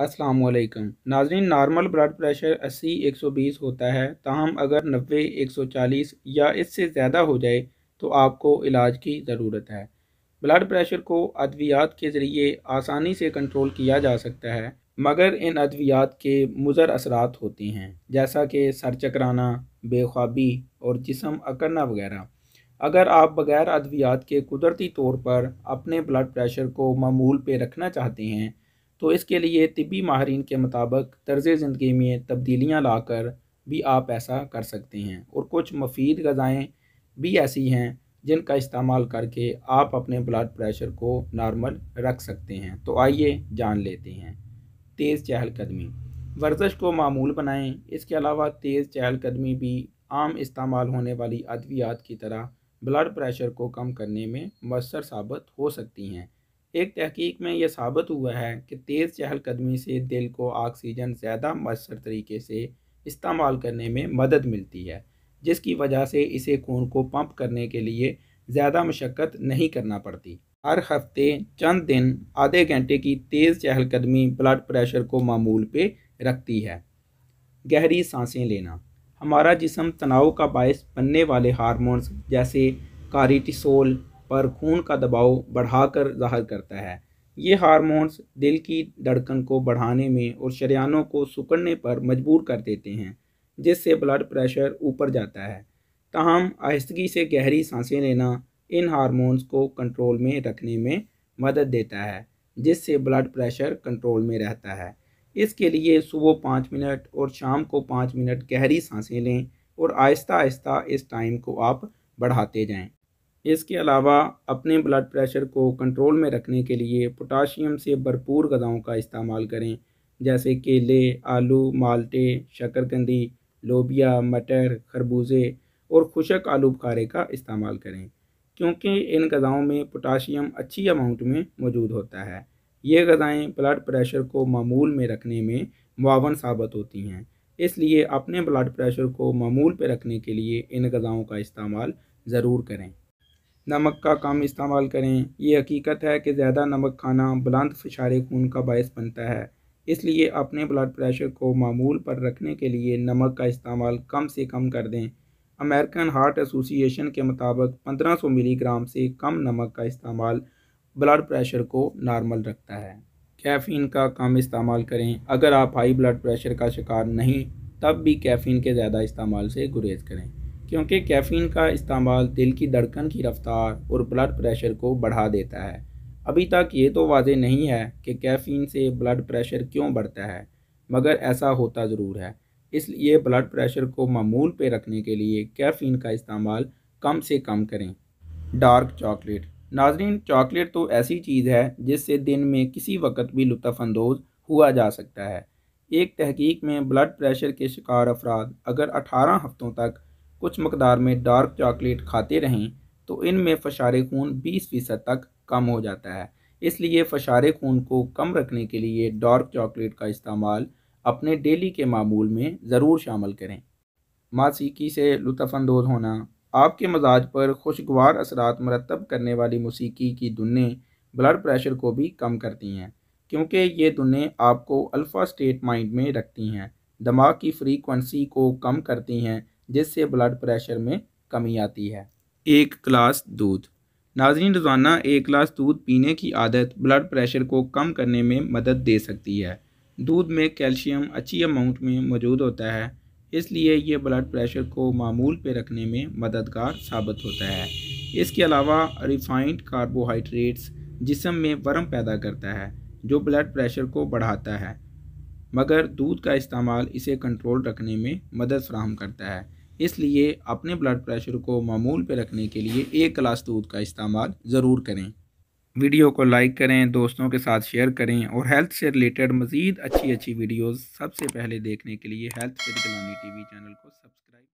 अस्सलाम वालेकुम नाज़रीन, नॉर्मल ब्लड प्रेशर 80/120 होता है, ताहम अगर 90/140 या इससे ज़्यादा हो जाए तो आपको इलाज की ज़रूरत है। ब्लड प्रेशर को अद्वियात के ज़रिए आसानी से कंट्रोल किया जा सकता है, मगर इन अद्वियात के मुज़र असरात होते हैं, जैसा कि सर चकराना, बेख्वाबी और जिस्म अकड़ना वगैरह। अगर आप बग़ैर अद्वियात के कुदरती तौर पर अपने ब्लड प्रेशर को मामूल पे रखना चाहते हैं तो इसके लिए तिब्बी माहरीन के मुताबिक तर्ज़ ज़िंदगी में तब्दीलियाँ लाकर भी आप ऐसा कर सकते हैं, और कुछ मुफीद ग़िज़ाएँ भी ऐसी हैं जिनका इस्तेमाल करके आप अपने ब्लड प्रेशर को नॉर्मल रख सकते हैं। तो आइए जान लेते हैं। तेज़ चहलकदमी, वर्जिश को मामूल बनाएं। इसके अलावा तेज़ चहलकदमी भी आम इस्तेमाल होने वाली अद्वियात की तरह ब्लड प्रेशर को कम करने में मौसर साबित हो सकती हैं। एक तहकीक में यह साबित हुआ है कि तेज़ चहलकदमी से दिल को ऑक्सीजन ज़्यादा मौसर तरीके से इस्तेमाल करने में मदद मिलती है, जिसकी वजह से इसे खून को पंप करने के लिए ज़्यादा मशक्क़त नहीं करना पड़ती। हर हफ्ते चंद दिन आधे घंटे की तेज़ चहलकदमी ब्लड प्रेशर को मामूल पे रखती है। गहरी सांसें लेना, हमारा जिस्म तनाव का बायस बनने वाले हार्मोन्स जैसे कार्टिसोल पर खून का दबाव बढ़ाकर ज़ाहिर करता है। ये हार्मोन्स दिल की धड़कन को बढ़ाने में और शरियानों को सिकुड़ने पर मजबूर कर देते हैं, जिससे ब्लड प्रेशर ऊपर जाता है। ताहम आहिस्तगी से गहरी सांसें लेना इन हार्मोन्स को कंट्रोल में रखने में मदद देता है, जिससे ब्लड प्रेशर कंट्रोल में रहता है। इसके लिए सुबह 5 मिनट और शाम को 5 मिनट गहरी सांसें लें और आहिस्ता आहिस्ता इस टाइम को आप बढ़ाते जाएं। इसके अलावा अपने ब्लड प्रेशर को कंट्रोल में रखने के लिए पोटाशियम से भरपूर ग़िज़ाओं का इस्तेमाल करें, जैसे केले, आलू, माल्टे, शकरकंदी, लोबिया, मटर, खरबूजे और खुशक आलू बुखारे का इस्तेमाल करें, क्योंकि इन ग़िज़ाओं में पोटाशियम अच्छी अमाउंट में मौजूद होता है। ये ग़िज़ाएँ ब्लड प्रेशर को मामूल में रखने में मुआवन साबित होती हैं, इसलिए अपने ब्लड प्रेशर को मामूल पर रखने के लिए इन ग़िज़ाओं का इस्तेमाल ज़रूर करें। नमक का कम इस्तेमाल करें। ये हकीकत है कि ज़्यादा नमक खाना बुलंद फिशारे खून का बायस बनता है, इसलिए अपने ब्लड प्रेशर को मामूल पर रखने के लिए नमक का इस्तेमाल कम से कम कर दें। अमेरिकन हार्ट एसोसिएशन के मुताबिक 1500 मिलीग्राम से कम नमक का इस्तेमाल ब्लड प्रेशर को नॉर्मल रखता है। कैफ़ीन का कम इस्तेमाल करें। अगर आप हाई ब्लड प्रेशर का शिकार नहीं, तब भी कैफ़ीन के ज़्यादा इस्तेमाल से गुरेज करें, क्योंकि कैफ़ीन का इस्तेमाल दिल की धड़कन की रफ़्तार और ब्लड प्रेशर को बढ़ा देता है। अभी तक ये तो वाज़े नहीं है कि कैफ़ीन से ब्लड प्रेशर क्यों बढ़ता है, मगर ऐसा होता ज़रूर है। इसलिए ब्लड प्रेशर को मामूल पे रखने के लिए कैफ़ीन का इस्तेमाल कम से कम करें। डार्क चॉकलेट, नाज़रीन चॉकलेट तो ऐसी चीज़ है जिससे दिन में किसी वक्त भी लुत्फ़अंदोज़ हुआ जा सकता है। एक तहकीक में ब्लड प्रेशर के शिकार अफराद अगर 18 हफ्तों तक कुछ मकदार में डार्क चॉकलेट खाते रहें तो इनमें फ़शारे खून 20% तक कम हो जाता है। इसलिए फ़शारे खून को कम रखने के लिए डार्क चॉकलेट का इस्तेमाल अपने डेली के मामूल में ज़रूर शामिल करें। मौसीकी से लुत्फ़अंदोज़ होना, आपके मिजाज पर खुशगवार असरात मरतब करने वाली मौसीकी की धुनें ब्लड प्रेशर को भी कम करती हैं, क्योंकि ये धुनें आपको अल्फ़ा स्टेट माइंड में रखती हैं, दिमाग की फ्रीक्वेंसी को कम करती हैं, जिससे ब्लड प्रेशर में कमी आती है। 1 गिलास दूध, नाज़रीन रोज़ाना 1 गिलास दूध पीने की आदत ब्लड प्रेशर को कम करने में मदद दे सकती है। दूध में कैल्शियम अच्छी अमाउंट में मौजूद होता है, इसलिए ये ब्लड प्रेशर को मामूल पे रखने में मददगार साबित होता है। इसके अलावा रिफाइंड कार्बोहाइड्रेट्स जिस्म में वर्म पैदा करता है, जो ब्लड प्रेशर को बढ़ाता है, मगर दूध का इस्तेमाल इसे कंट्रोल रखने में मदद फराहम करता है। इसलिए अपने ब्लड प्रेशर को मामूल पर रखने के लिए 1 गिलास दूध का इस्तेमाल ज़रूर करें। वीडियो को लाइक करें, दोस्तों के साथ शेयर करें और हेल्थ से रिलेटेड मज़ीद अच्छी वीडियोस सबसे पहले देखने के लिए health with Gilani TV channel को सब्सक्राइब